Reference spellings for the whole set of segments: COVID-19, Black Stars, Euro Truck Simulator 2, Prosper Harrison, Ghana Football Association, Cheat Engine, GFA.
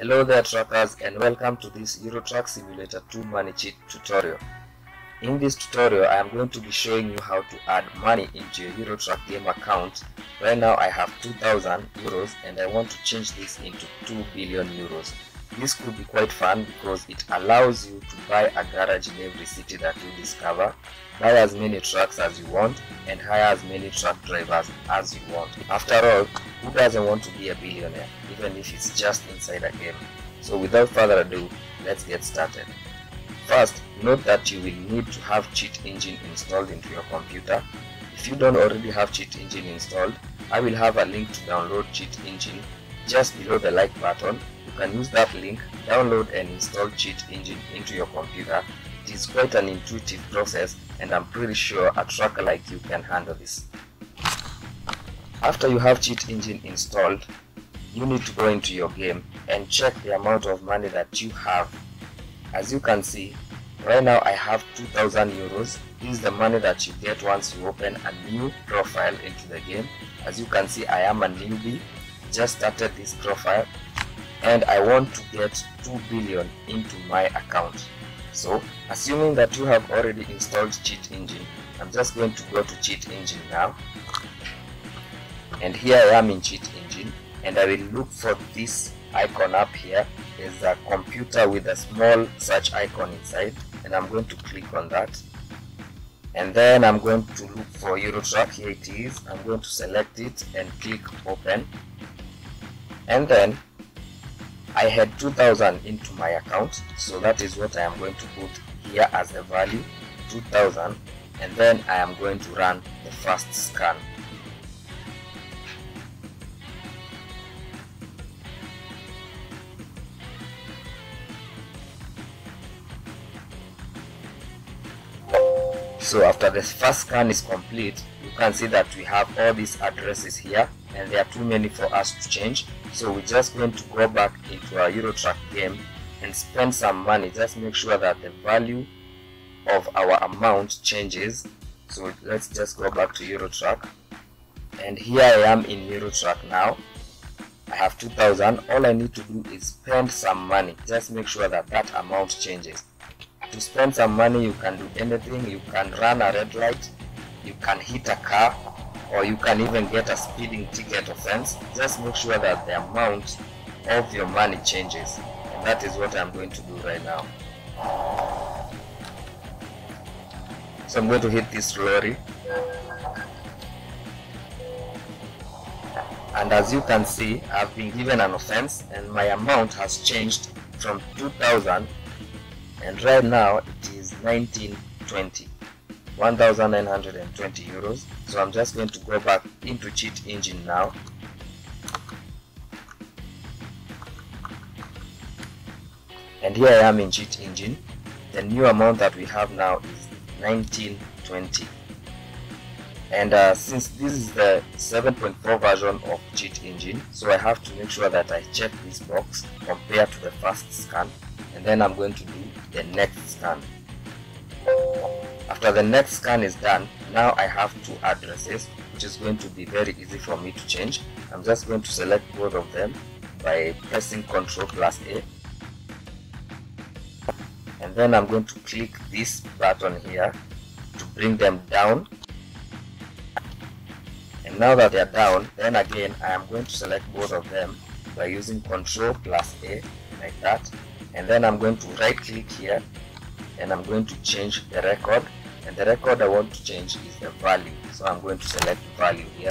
Hello there truckers, and welcome to this Euro Truck Simulator 2 money cheat tutorial. In this tutorial I am going to be showing you how to add money into your Euro Truck game account. Right now I have 2,000 euros and I want to change this into 2 billion euros. This could be quite fun because it allows you to buy a garage in every city that you discover, buy as many trucks as you want, and hire as many truck drivers as you want. After all, who doesn't want to be a billionaire, even if it's just inside a game? So without further ado, let's get started. First, note that you will need to have Cheat Engine installed into your computer. If you don't already have Cheat Engine installed, I will have a link to download Cheat Engine just below the like button. You can use that link, download and install Cheat Engine into your computer. It is quite an intuitive process and I'm pretty sure a trucker like you can handle this. After you have Cheat Engine installed, you need to go into your game and check the amount of money that you have. As you can see, right now I have 2,000 euros. This is the money that you get once you open a new profile into the game. As you can see, I am a newbie, just started this profile, and I want to get 2 billion into my account. So, assuming that you have already installed Cheat Engine, I'm just going to go to Cheat Engine now. And here I am in Cheat Engine, and I will look for this icon up here. There's a computer with a small search icon inside, and I'm going to click on that. And then I'm going to look for Euro Truck. Here it is. I'm going to select it and click open. And then I had 2,000 into my account, so that is what I am going to put here as a value, 2,000, and then I am going to run the first scan. So after this first scan is complete, you can see that we have all these addresses here and there are too many for us to change. So we're just going to go back into our Euro Truck game and spend some money. Just make sure that the value of our amount changes. So let's just go back to Euro Truck. And here I am in Euro Truck now. I have 2,000. All I need to do is spend some money. Just make sure that that amount changes. To spend some money, you can do anything. You can run a red light, you can hit a car, or you can even get a speeding ticket offense. Just make sure that the amount of your money changes, and that is what I'm going to do right now. So I'm going to hit this lorry, and as you can see, I've been given an offense and my amount has changed from 2,000, and right now it is 1920, 1,920 euros. So I'm just going to go back into Cheat Engine now. And here I am in Cheat Engine. The new amount that we have now is 1920. And since this is the 7.4 version of Cheat Engine, so I have to make sure that I check this box compared to the first scan. And then I'm going to do the next scan. After the next scan is done, now I have two addresses, which is going to be very easy for me to change. I'm just going to select both of them by pressing Ctrl+A, and then I'm going to click this button here to bring them down. And now that they are down, then again I am going to select both of them by using Ctrl+A like that. And then I'm going to right click here and I'm going to change the record, and the record I want to change is the value. So I'm going to select value here,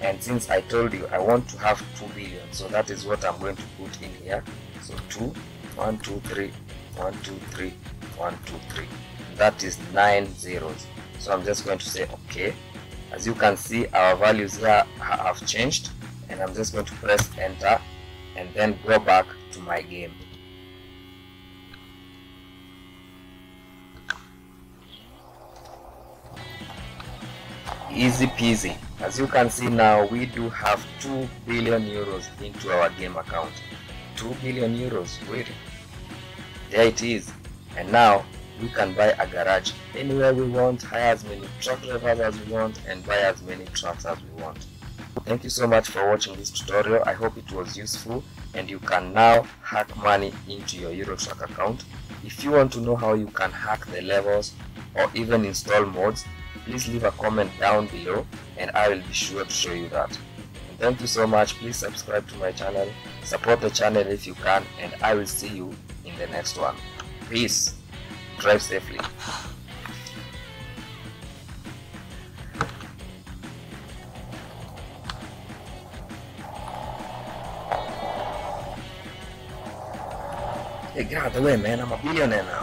and since I told you I want to have 2 billion, so that is what I'm going to put in here. So 2 1 2 3 1 2 3 1 2 3, that is 9 zeros. So I'm just going to say okay. As you can see, our values here have changed, and I'm just going to press enter and then go back to my game. Easy peasy. As you can see now, we do have 2 billion euros into our game account. 2 billion euros, really. There it is. And now we can buy a garage anywhere we want, hire as many truck drivers as we want, and buy as many trucks as we want. Thank you so much for watching this tutorial. I hope it was useful. and you can now hack money into your Euro Truck account. If you want to know how you can hack the levels or even install mods, please leave a comment down below and I will be sure to show you that. And thank you so much. Please subscribe to my channel, support the channel if you can, and I will see you in the next one. Peace. Drive safely. Hey, get out of the way, man. I'm a billionaire now.